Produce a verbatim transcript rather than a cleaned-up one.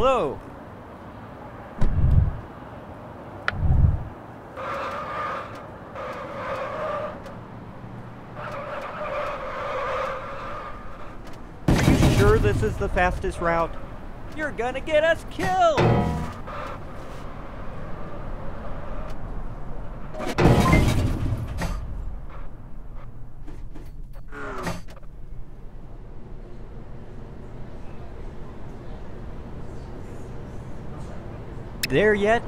Hello. Are you sure this is the fastest route? You're gonna get us killed! There yet?